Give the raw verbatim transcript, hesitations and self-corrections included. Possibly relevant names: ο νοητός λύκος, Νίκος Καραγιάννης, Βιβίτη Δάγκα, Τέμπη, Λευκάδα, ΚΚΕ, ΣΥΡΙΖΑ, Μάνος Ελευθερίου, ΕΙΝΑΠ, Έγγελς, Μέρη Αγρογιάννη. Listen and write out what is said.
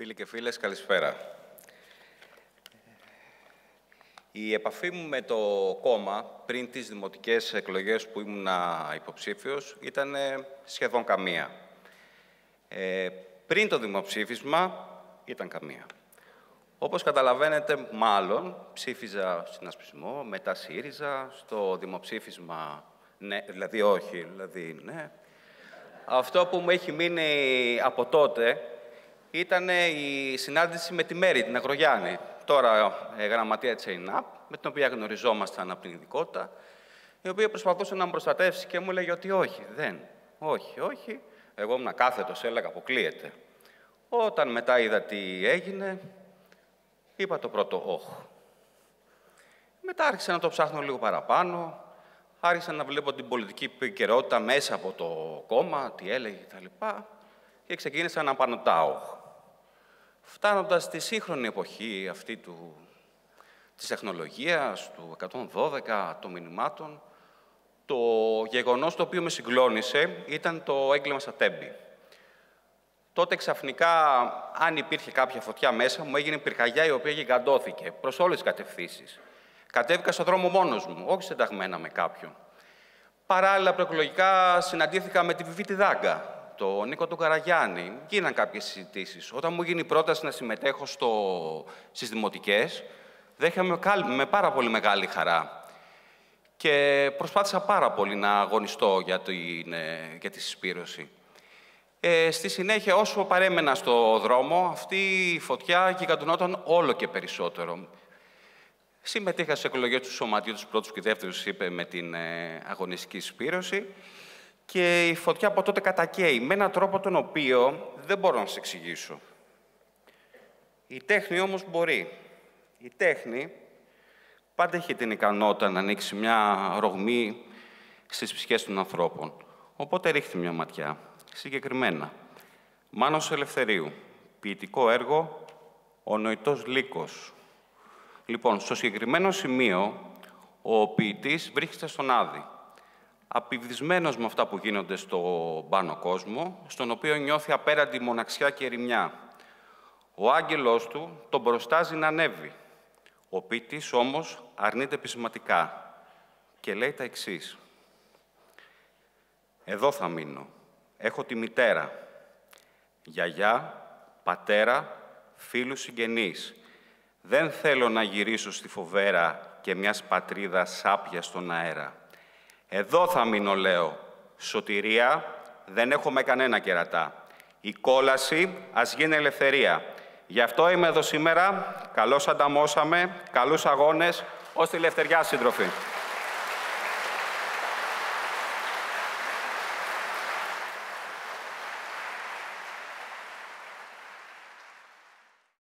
Φίλοι και φίλες, καλησπέρα. Η επαφή μου με το κόμμα πριν τις δημοτικές εκλογές που ήμουνα υποψήφιος ήταν σχεδόν καμία. Ε, πριν το δημοψήφισμα ήταν καμία. Όπως καταλαβαίνετε, μάλλον ψήφιζα συνασπισμό, μετά ΣΥΡΙΖΑ, στο δημοψήφισμα ναι, δηλαδή όχι, δηλαδή ναι. Αυτό που μου έχει μείνει από τότε ήταν η συνάντηση με τη Μέρη, την Αγρογιάννη, τώρα γραμματεία της ΕΙΝΑΠ, με την οποία γνωριζόμασταν από την ειδικότητα, η οποία προσπαθούσε να με προστατεύσει και μου έλεγε ότι όχι, δεν, όχι, όχι. Εγώ ήμουν κάθετος, έλεγα, αποκλείεται. Όταν μετά είδα τι έγινε, είπα το πρώτο όχι. Μετά άρχισα να το ψάχνω λίγο παραπάνω, άρχισα να βλέπω την πολιτική επικαιρότητα μέσα από το κόμμα, τι έλεγε κτλ. Και ξεκίνησα να πανωτάω. Φτάνοντας στη σύγχρονη εποχή αυτή του, της τεχνολογίας, του εκατόν δώδεκα των μηνυμάτων, το γεγονός το οποίο με συγκλώνησε ήταν το έγκλημα στα Τέμπη. Τότε ξαφνικά, αν υπήρχε κάποια φωτιά μέσα μου, έγινε πυρκαγιά η οποία γιγαντώθηκε προς όλες τις κατευθύνσεις. Κατέβηκα στον δρόμο μόνος μου, όχι συνταγμένα με κάποιον. Παράλληλα, προεκλογικά συναντήθηκα με τη Βιβίτη Δάγκα, τον Νίκο τον Καραγιάννη, γίναν κάποιες συζητήσεις. Όταν μου γίνει η πρόταση να συμμετέχω στο... στις δημοτικές, δέχαμε με πάρα πολύ μεγάλη χαρά. Και προσπάθησα πάρα πολύ να αγωνιστώ για, την... για τη συσπήρωση. Ε, στη συνέχεια, όσο παρέμενα στο δρόμο, αυτή η φωτιά γιγαντωνόταν όλο και περισσότερο. Συμμετείχα στις εκλογές του Σωματείου, τους πρώτους και δεύτερους, είπε, με την αγωνιστική συσπήρωση. Και η φωτιά από τότε κατακαίει, με έναν τρόπο τον οποίο δεν μπορώ να σας εξηγήσω. Η τέχνη όμως μπορεί. Η τέχνη πάντα έχει την ικανότητα να ανοίξει μια ρογμή στις ψυχές των ανθρώπων. Οπότε ρίχτε μια ματιά, συγκεκριμένα. Μάνος Ελευθερίου, ποιητικό έργο, ο νοητός λύκος. Λοιπόν, στο συγκεκριμένο σημείο, ο ποιητής βρίσκεται στον Άδη, απηβδισμένος με αυτά που γίνονται στον πάνω κόσμο, στον οποίο νιώθει απέραντη μοναξιά και ερημιά. Ο άγγελος του τον προστάζει να ανέβει. Ο ποιητής όμως αρνείται πεισματικά και λέει τα εξής. «Εδώ θα μείνω. Έχω τη μητέρα, γιαγιά, πατέρα, φίλους συγγενείς. Δεν θέλω να γυρίσω στη φοβέρα και μιας πατρίδας σάπια στον αέρα. Εδώ θα μείνω, λέω. Σωτηρία, δεν έχουμε κανένα κερατά. Η κόλαση ας γίνει ελευθερία. Γι' αυτό είμαι εδώ σήμερα. Καλώς ανταμώσαμε, καλούς αγώνες, ως τη ελευθεριά, σύντροφοι».